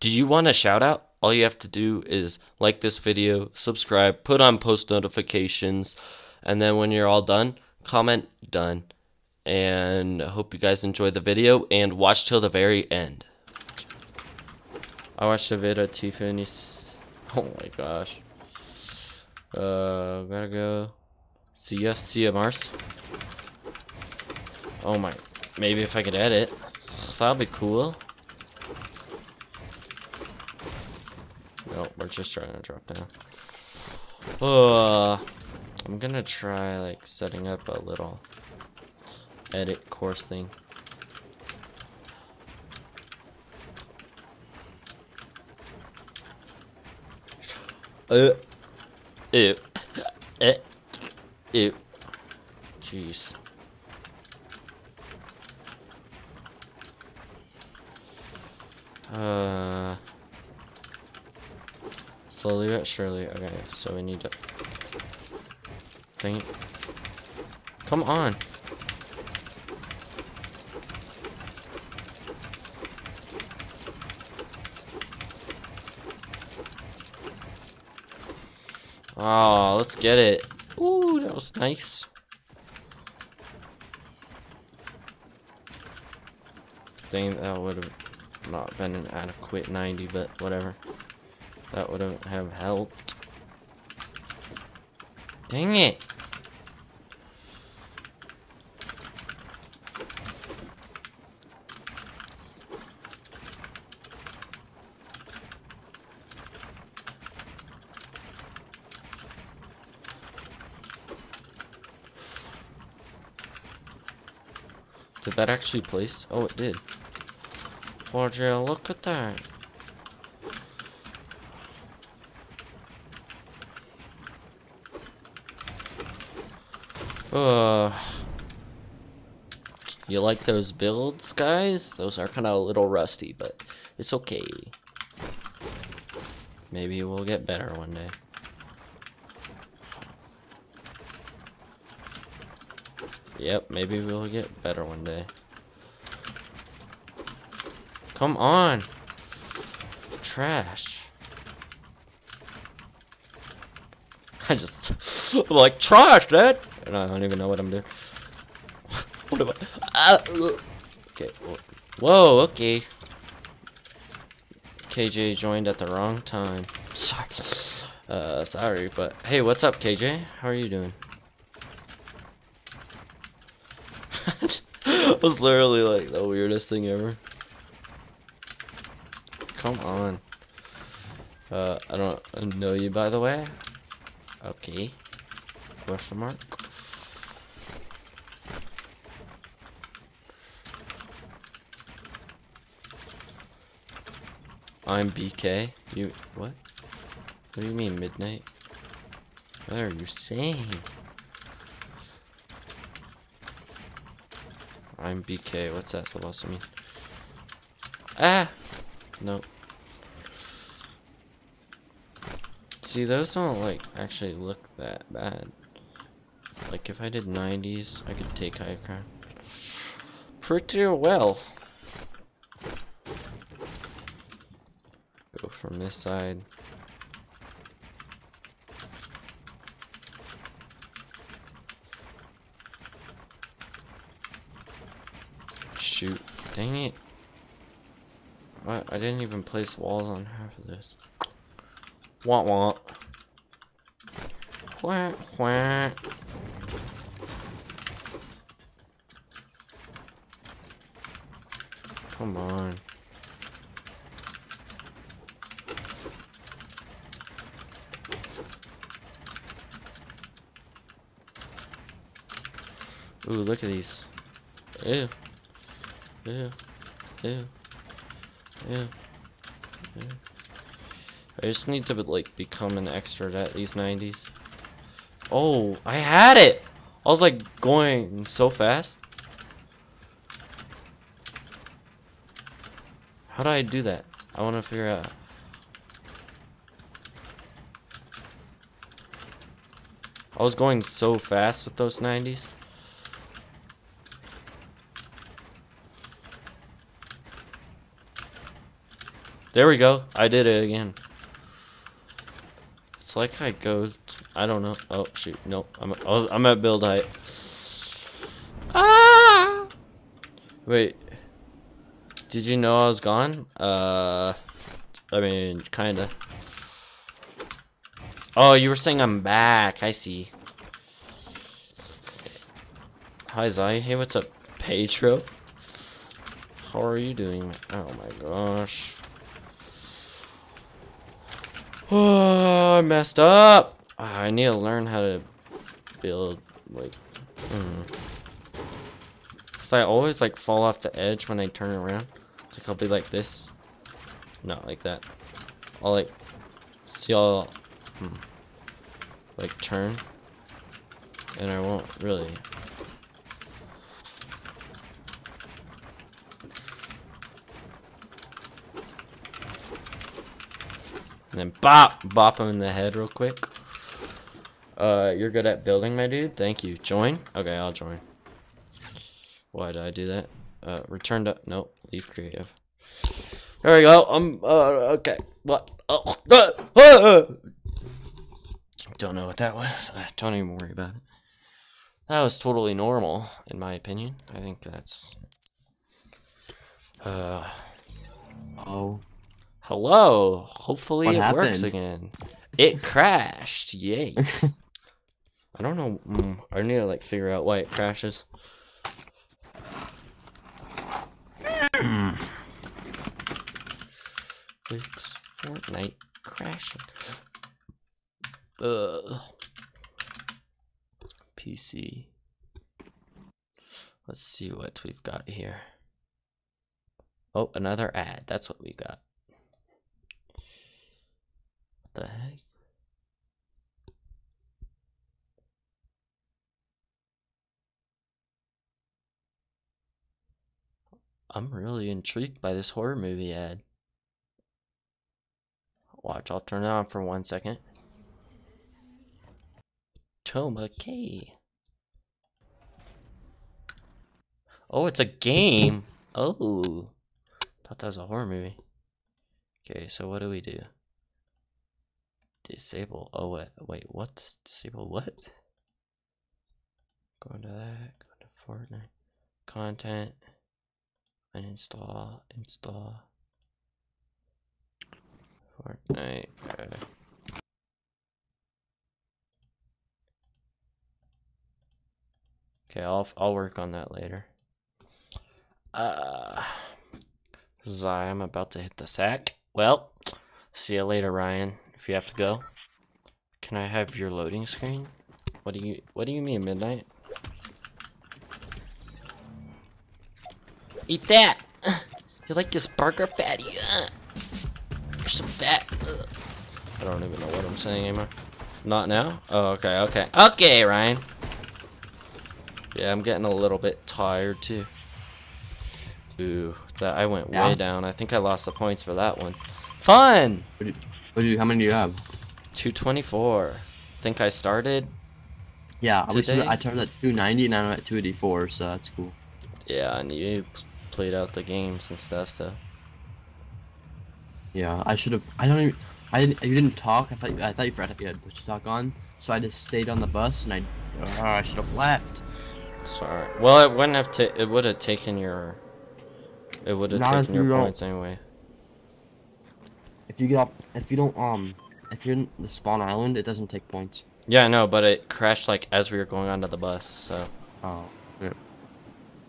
Do you want a shout out? All you have to do is like this video, subscribe, put on post notifications, and then when you're all done, comment done. And I hope you guys enjoy the video and watch till the very end. I watched a video at Tiffany's. Oh my gosh. Gotta go. See ya, Mars. Oh my. Maybe if I could edit, that'd be cool. No, we're just trying to drop down. I'm gonna try like setting up a little edit course thing. Ew. Jeez. Slowly but surely. Okay, so we need to. Dang it. Come on. Oh, let's get it. Ooh, that was nice. Dang, that would have not been an adequate 90, but whatever. That would have helped. Dang it. Did that actually place? Oh, it did. Forgia, look at that. You like those builds, guys? Those are kind of a little rusty, but it's okay. Maybe we'll get better one day. Yep, maybe we'll get better one day. Come on! Trash. I just... I'm like, trash, Dad! And I don't even know what I'm doing. What am I... okay. Whoa, okay. KJ joined at the wrong time. Sorry. Sorry, but... Hey, what's up, KJ? How are you doing? That was literally like the weirdest thing ever. Come on. I don't know you, by the way. Okay. Question mark. I'm BK. You what? What do you mean midnight? What are you saying? I'm BK. What's that supposed to mean? Ah! No. See, those don't, like, actually look that bad. Like, if I did 90s, I could take high ground. Pretty well. Go from this side. Shoot. Dang it. What? I didn't even place walls on half of this. Womp womp. Quack quack. Come on. Ooh, look at these. Ew. Ew. Ew. Ew. Ew. I just need to, like, become an expert at these 90s. Oh, I had it! I was, like, going so fast. How do I do that? I want to figure out. I was going so fast with those 90s. There we go. I did it again. It's like I go... I don't know. Oh, shoot. Nope. I'm at build height. Ah! Wait. Did you know I was gone? I mean, kinda. Oh, you were saying I'm back. I see. Hi, Zai. Hey, what's up, Pedro? How are you doing? Oh my gosh. Oh, I messed up. Oh, I need to learn how to build, like... So I always, like, fall off the edge when I turn around. Like, I'll be like this. Not like that. I'll, like, see all... like, turn. And I won't really... And then bop him in the head real quick. You're good at building, my dude. Thank you. Join? Okay, I'll join. Why did I do that? Return to... Nope. Leave creative. There we go. I'm... okay. What? Oh. Don't know what that was. Don't even worry about it. That was totally normal, in my opinion. I think that's... Oh... Hello. Hopefully what happened? Works again. It crashed. Yay. I don't know. I need to like figure out why it crashes. Fix Fortnite crashing. PC. Let's see what we've got here. Oh, another ad. That's what we got. The heck? I'm really intrigued by this horror movie ad. Watch, I'll turn it on for 1 second. Toma K. Oh, it's a game. Oh, thought that was a horror movie. Okay, so what do? Disable. Oh, wait, what? Disable what? Go to that. Go to Fortnite. Content. And install. Install. Fortnite. Okay, I'll work on that later. Zai, I'm about to hit the sack. Well, see you later, Ryan. If you have to go, can I have your loading screen? What do you mean midnight? Eat that! You like this burger patty? Or some fat? I don't even know what I'm saying anymore. Not now? Oh, okay, Ryan. Yeah, I'm getting a little bit tired too. Ooh, that I went way down. I think I lost the points for that one. Fun. How many do you have? 224. Think I started. Yeah, I started at 290 and I'm at 284, so that's cool. Yeah, and you played out the games and stuff, so. Yeah, I should have. I don't even. You didn't talk. I thought you forgot you had push to talk on, so I just stayed on the bus and I should have left. Sorry. Well, it wouldn't have to. It would have taken your. It would have taken your points anyway. If you get up, if you're in the spawn island, it doesn't take points. Yeah, I know, but it crashed like as we were going onto the bus, so. Oh. Yeah.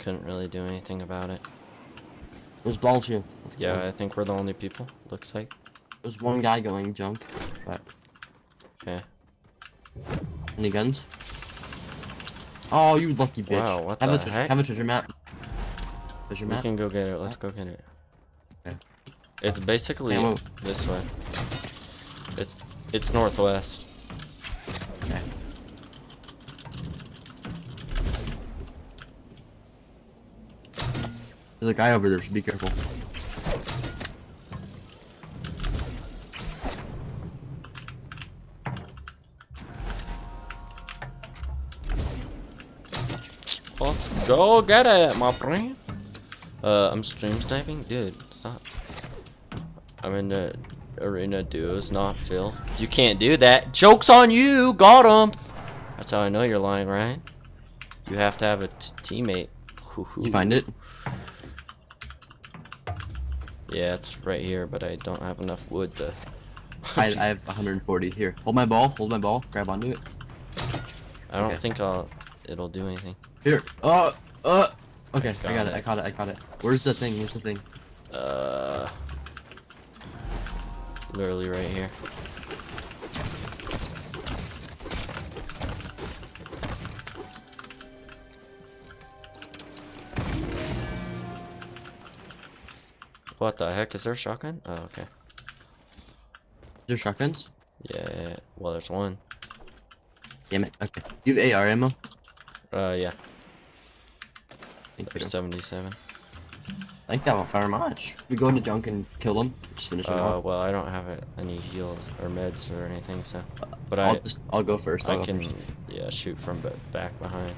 Couldn't really do anything about it. There's balls here. Yeah, I think we're the only people. Looks like. There's one guy going junk. But... Okay. Any guns? Oh, you lucky bitch! Wow, what the heck? Have a treasure map. Treasure map. We can go get it. Let's go get it. Okay. It's basically this way. It's northwest. Okay. There's a guy over there, so be careful. Let's go get it, my friend. I'm stream sniping, dude. Stop. I'm in the arena duos, not Phil. You can't do that. Joke's on you. Got him. That's how I know you're lying, right? You have to have a teammate. You find it? Yeah, it's right here, but I don't have enough wood to. I have 140 here. Hold my ball. Hold my ball. Grab onto it. I don't think it'll do anything. Here. Okay, I got it. I caught it. I caught it. Where's the thing? Where's the thing? Literally right here. What the heck? Is there a shotgun? Oh, okay. There's shotguns? Yeah. Well, there's one. Damn it. Okay. Do you have AR ammo? Yeah. I think there's 77. I think that won't fire much. We go into junk and kill them. Just finish them off. Well, I don't have any heals or meds or anything, so. But I'll go first. I can yeah, shoot from back behind.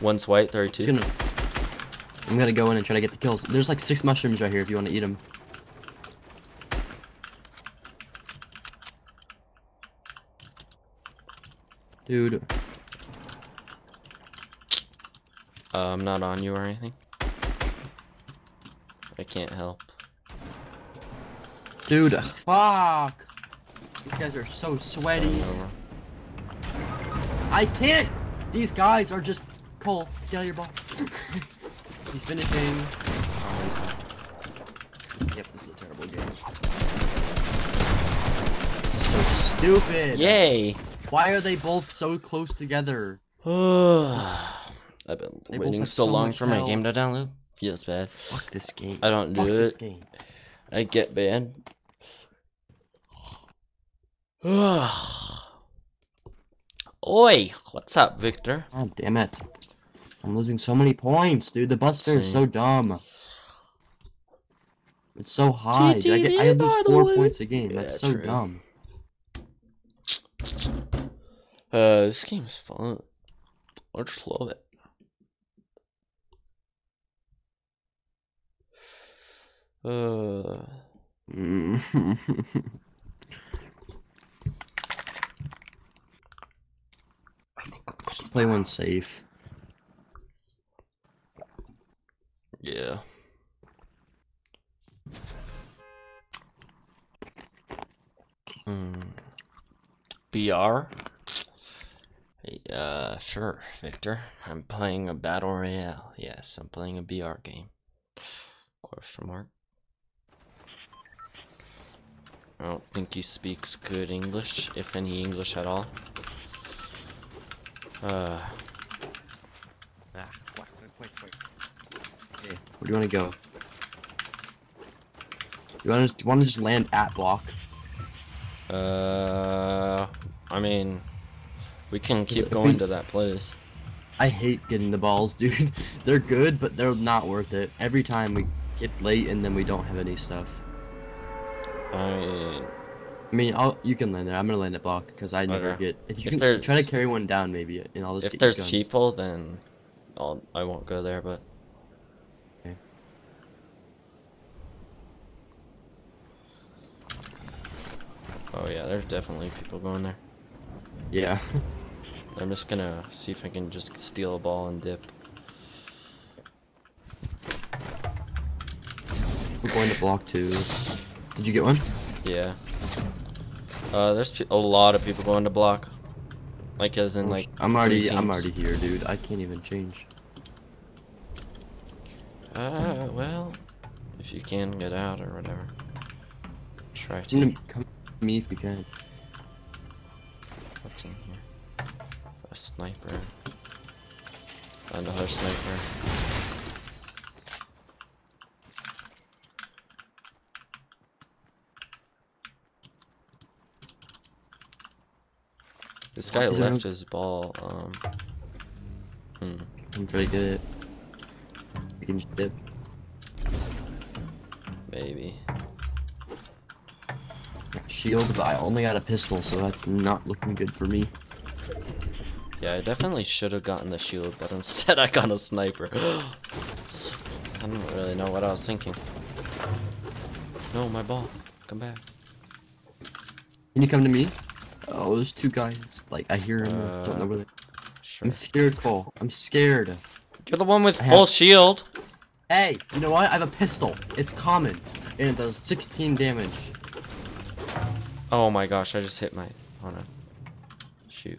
One's white, 32. I'm gonna go in and try to get the kills. There's like 6 mushrooms right here if you want to eat them. Dude. I'm not on you or anything. I can't help. Dude, fuck! These guys are so sweaty. I can't! These guys are just... Cole, get out of your ball. He's finishing. Oh, he's... Yep, this is a terrible game. This is so stupid. Yay! Why are they both so close together? I've been waiting so long for my game to download. Feels bad. Fuck this game. I don't do it. I get banned. Oi! What's up, Victor? Oh, damn it. I'm losing so many points, dude. The bus fare is so dumb. It's so high. Dude, I lose 4 points a game. That's so dumb. This game is fun. I just love it. Just play one safe. Yeah. BR? Sure, Victor. I'm playing a battle royale. Yes, I'm playing a BR game. Question mark. I don't think he speaks good English, if any English at all. Quick. Hey, where do you want to go? You want to just land at block? I mean, we can keep going to that place. I hate getting the balls, dude. They're good, but they're not worth it. Every time we get late and then we don't have any stuff. I mean, you can land there. I'm gonna land at block because I never get. If you can try to carry one down, maybe, and I'll just. If there's people, then I won't go there. But okay. Oh yeah, there's definitely people going there. Yeah. I'm just gonna see if I can just steal a ball and dip. I'm going to block 2. Did you get one? Yeah. There's a lot of people going to block, like as in like. I'm already here, dude. I can't even change. Well, if you can get out or whatever, try to. Come to me if you can. What's in here? A sniper. Another sniper. This guy left his ball, I'm pretty good. You can just dip. Maybe. Shield, but I only got a pistol, so that's not looking good for me. Yeah, I definitely should have gotten the shield, but instead I got a sniper. I don't really know what I was thinking. No, my ball. Come back. Can you come to me? Oh, there's two guys. Like, I hear them. I don't know where they... Sure. I'm scared, Cole. I'm scared. You're the one with full shield. Hey, you know what? I have a pistol. It's common. And it does 16 damage. Oh my gosh, I just hit my... Oh no. Shoot.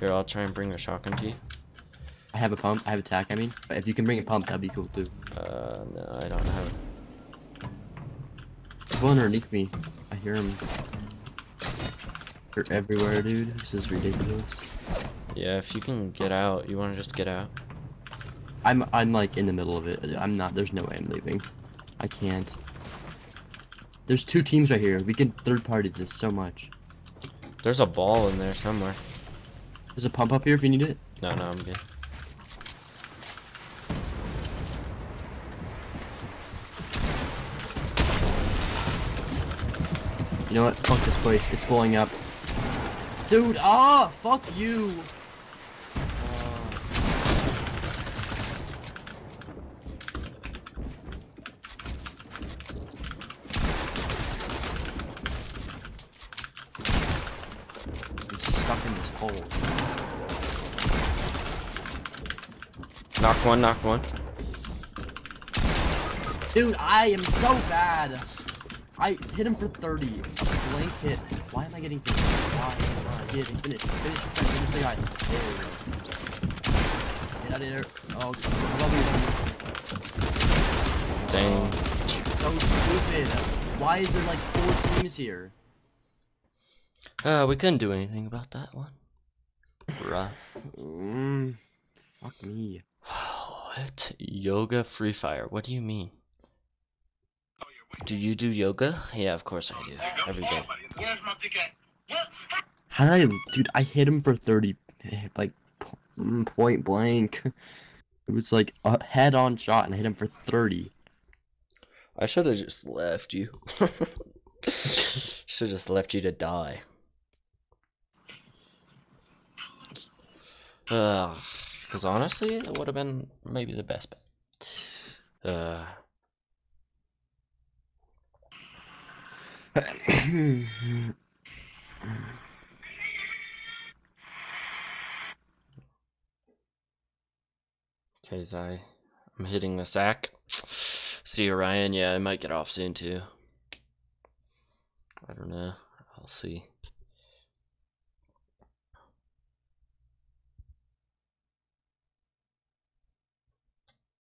Here, I'll try and bring a shotgun to you. I have a pump. I have a tack, I mean. But if you can bring a pump, that'd be cool too. No, I don't have it. There's one underneath me. I hear him. They're everywhere, dude. This is ridiculous. Yeah, if you can get out, you want to just get out? I'm like in the middle of it. I'm not. There's no way I'm leaving. I can't. There's two teams right here. We can third party this so much. There's a ball in there somewhere. There's a pump up here if you need it. No, no, I'm good. You know what? Fuck this place. It's blowing up. Dude, ah, fuck you. I'm stuck in this hole. Knock one, knock one. Dude, I am so bad. I hit him for 30. Blank hit. Why am I getting finished? Why am I getting finished? Finish the guy. Get out of there. Oh, I love you. Dang. So stupid. Why is there like 4 teams here? We couldn't do anything about that one. Bruh. Fuck me. What? Yoga Free Fire. What do you mean? Do you do yoga? Yeah, of course I do. Every day. How did I... Dude, I hit him for 30... Like, point blank. It was like a head-on shot and I hit him for 30. I should have just left you. Should have just left you to die. Because honestly, that would have been maybe the best bet. Okay, Zai. I'm hitting the sack. See you, Ryan. Yeah, I might get off soon, too. I don't know. I'll see.